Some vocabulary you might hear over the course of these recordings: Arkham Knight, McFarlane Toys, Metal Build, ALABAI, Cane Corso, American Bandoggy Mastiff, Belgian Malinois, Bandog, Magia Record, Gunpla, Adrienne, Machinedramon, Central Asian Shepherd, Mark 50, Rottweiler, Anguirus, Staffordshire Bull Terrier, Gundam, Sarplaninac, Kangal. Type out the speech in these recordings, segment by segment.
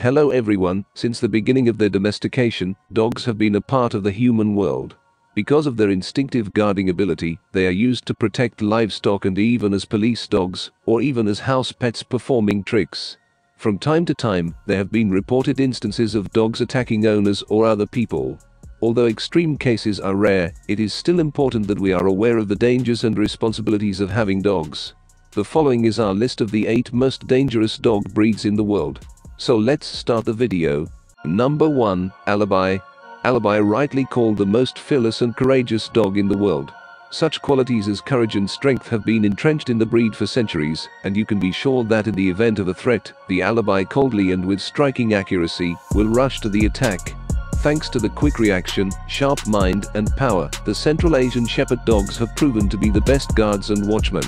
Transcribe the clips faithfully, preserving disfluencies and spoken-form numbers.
Hello everyone, since the beginning of their domestication, dogs have been a part of the human world. Because of their instinctive guarding ability, they are used to protect livestock and even as police dogs, or even as house pets performing tricks. From time to time, there have been reported instances of dogs attacking owners or other people. Although extreme cases are rare, it is still important that we are aware of the dangers and responsibilities of having dogs. The following is our list of the eight most dangerous dog breeds in the world. So let's start the video. Number one. Alibi. Alibi, rightly called the most fearless and courageous dog in the world. Such qualities as courage and strength have been entrenched in the breed for centuries, and you can be sure that in the event of a threat, the Alibi coldly and with striking accuracy will rush to the attack. Thanks to the quick reaction, sharp mind, and power, the Central Asian Shepherd dogs have proven to be the best guards and watchmen.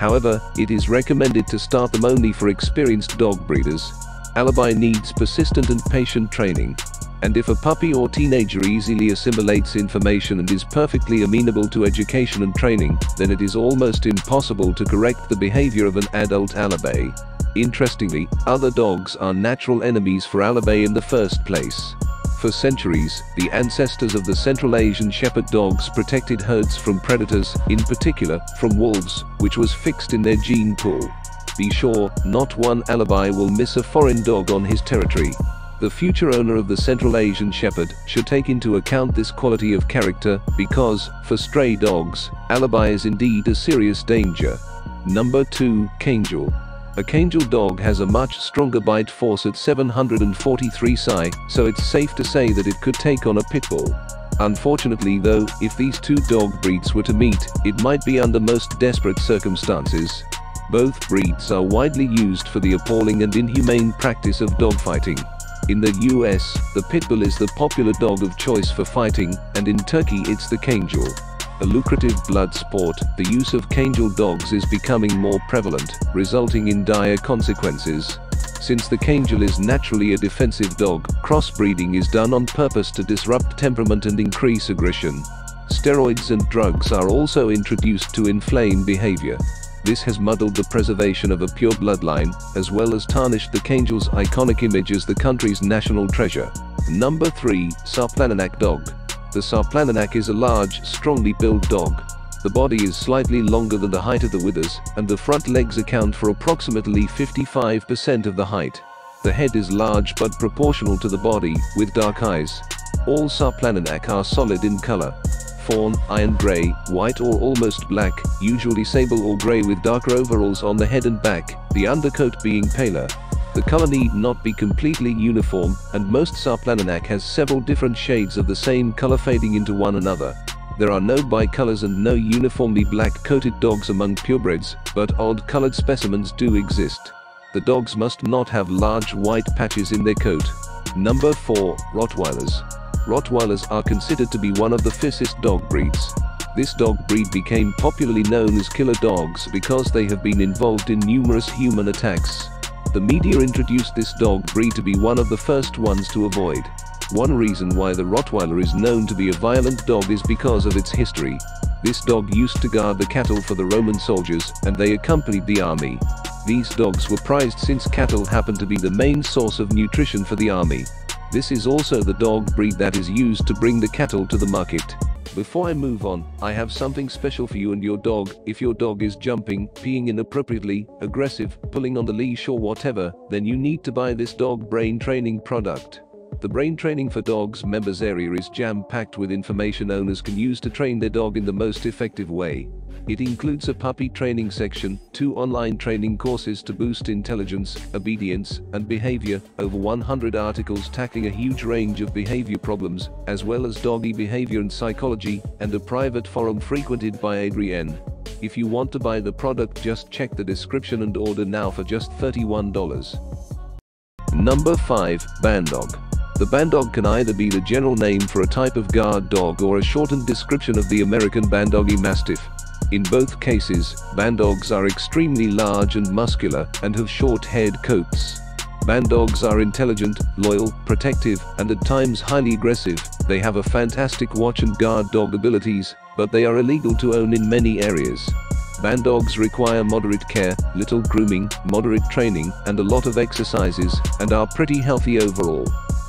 However, it is recommended to start them only for experienced dog breeders. Alibi needs persistent and patient training. And if a puppy or teenager easily assimilates information and is perfectly amenable to education and training, then it is almost impossible to correct the behavior of an adult Alibi. Interestingly, other dogs are natural enemies for Alibi in the first place. For centuries, the ancestors of the Central Asian Shepherd dogs protected herds from predators, in particular, from wolves, which was fixed in their gene pool. Be sure, not one Alibi will miss a foreign dog on his territory. The future owner of the Central Asian Shepherd should take into account this quality of character because, for stray dogs, Alibi is indeed a serious danger. Number two. Kangal. A Kangal dog has a much stronger bite force at seven hundred forty-three psi, so it's safe to say that it could take on a pit bull. Unfortunately though, if these two dog breeds were to meet, it might be under most desperate circumstances. Both breeds are widely used for the appalling and inhumane practice of dogfighting. In the U S, the pit bull is the popular dog of choice for fighting, and in Turkey it's the Kangal. A lucrative blood sport, the use of Kangal dogs is becoming more prevalent, resulting in dire consequences. Since the Kangal is naturally a defensive dog, crossbreeding is done on purpose to disrupt temperament and increase aggression. Steroids and drugs are also introduced to inflame behavior. This has muddled the preservation of a pure bloodline, as well as tarnished the Kangal's iconic image as the country's national treasure. Number three. Sarplaninac dog. The Sarplaninac is a large, strongly built dog. The body is slightly longer than the height of the withers, and the front legs account for approximately fifty-five percent of the height. The head is large but proportional to the body, with dark eyes. All Sarplaninac are solid in color. Fawn, iron grey, white or almost black, usually sable or grey with darker overalls on the head and back, the undercoat being paler. The color need not be completely uniform, and most Sarplaninac has several different shades of the same color fading into one another. There are no bicolors and no uniformly black-coated dogs among purebreds, but odd-colored specimens do exist. The dogs must not have large white patches in their coat. Number four. Rottweilers. Rottweilers are considered to be one of the fiercest dog breeds. This dog breed became popularly known as killer dogs because they have been involved in numerous human attacks. The media introduced this dog breed to be one of the first ones to avoid. One reason why the Rottweiler is known to be a violent dog is because of its history. This dog used to guard the cattle for the Roman soldiers, and they accompanied the army. These dogs were prized since cattle happened to be the main source of nutrition for the army. This is also the dog breed that is used to bring the cattle to the market. Before I move on, I have something special for you and your dog. If your dog is jumping, peeing inappropriately, aggressive, pulling on the leash or whatever, then you need to buy this dog brain training product. The brain training for dogs members area is jam-packed with information owners can use to train their dog in the most effective way. It includes a puppy training section, two online training courses to boost intelligence, obedience, and behavior, over one hundred articles tackling a huge range of behavior problems, as well as doggy behavior and psychology, and a private forum frequented by Adrienne. If you want to buy the product, just check the description and order now for just thirty-one dollars. Number five. Bandog. The Bandog can either be the general name for a type of guard dog or a shortened description of the American Bandoggy Mastiff. In both cases, Bandogs are extremely large and muscular, and have short haired coats. Bandogs are intelligent, loyal, protective, and at times highly aggressive. They have a fantastic watch and guard dog abilities, but they are illegal to own in many areas. Bandogs require moderate care, little grooming, moderate training, and a lot of exercises, and are pretty healthy overall.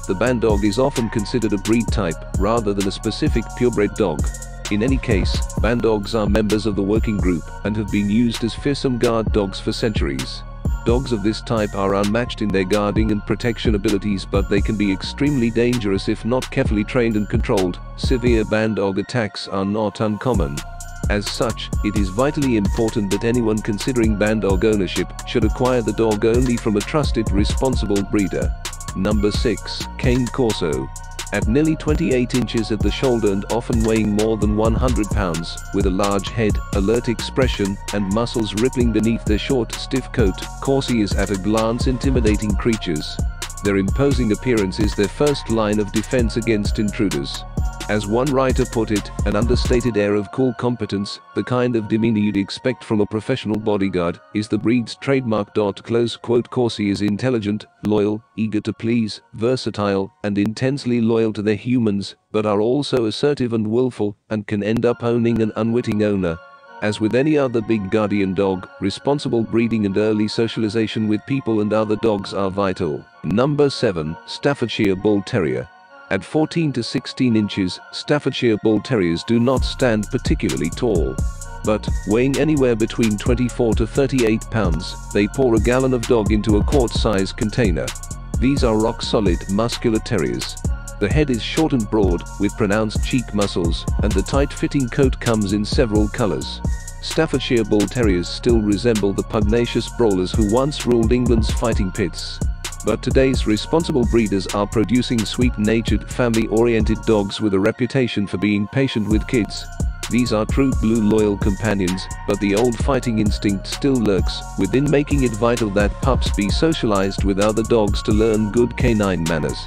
The Bandog is often considered a breed type, rather than a specific purebred dog. In any case, Bandogs are members of the working group, and have been used as fearsome guard dogs for centuries. Dogs of this type are unmatched in their guarding and protection abilities, but they can be extremely dangerous if not carefully trained and controlled. Severe Bandog attacks are not uncommon. As such, it is vitally important that anyone considering Bandog ownership should acquire the dog only from a trusted, responsible breeder. Number six. Cane Corso. At nearly twenty-eight inches at the shoulder and often weighing more than one hundred pounds, with a large head, alert expression, and muscles rippling beneath their short, stiff coat, Corsi is at a glance intimidating creatures. Their imposing appearance is their first line of defense against intruders. As one writer put it, an understated air of cool competence, the kind of demeanor you'd expect from a professional bodyguard, is the breed's trademark. Close quote. Corsi is intelligent, loyal, eager to please, versatile, and intensely loyal to their humans, but are also assertive and willful, and can end up owning an unwitting owner. As with any other big guardian dog, responsible breeding and early socialization with people and other dogs are vital. Number seven. Staffordshire Bull Terrier. At fourteen to sixteen inches, Staffordshire Bull Terriers do not stand particularly tall. But, weighing anywhere between twenty-four to thirty-eight pounds, they pour a gallon of dog into a quart-size container. These are rock-solid, muscular terriers. The head is short and broad, with pronounced cheek muscles, and the tight-fitting coat comes in several colors. Staffordshire Bull Terriers still resemble the pugnacious brawlers who once ruled England's fighting pits. But today's responsible breeders are producing sweet-natured, family-oriented dogs with a reputation for being patient with kids. These are true blue loyal companions, but the old fighting instinct still lurks within, making it vital that pups be socialized with other dogs to learn good canine manners.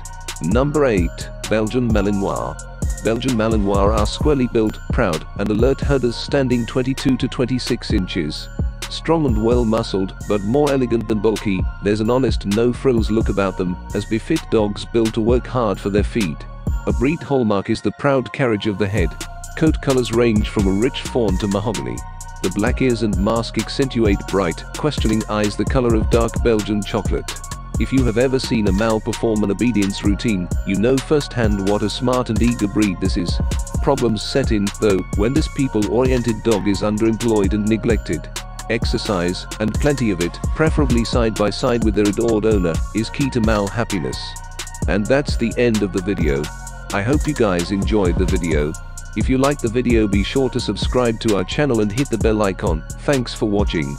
Number eight. Belgian Malinois. Belgian Malinois are squarely built, proud, and alert herders standing twenty-two to twenty-six inches. Strong and well-muscled, but more elegant than bulky, there's an honest, no-frills look about them, as befit dogs built to work hard for their feed. A breed hallmark is the proud carriage of the head. Coat colors range from a rich fawn to mahogany. The black ears and mask accentuate bright, questioning eyes the color of dark Belgian chocolate. If you have ever seen a Mal perform an obedience routine, you know firsthand what a smart and eager breed this is. Problems set in, though, when this people-oriented dog is underemployed and neglected. Exercise, and plenty of it, preferably side by side with their adored owner, is key to Mal happiness. And that's the end of the video. I hope you guys enjoyed the video. If you liked the video, be sure to subscribe to our channel and hit the bell icon. Thanks for watching.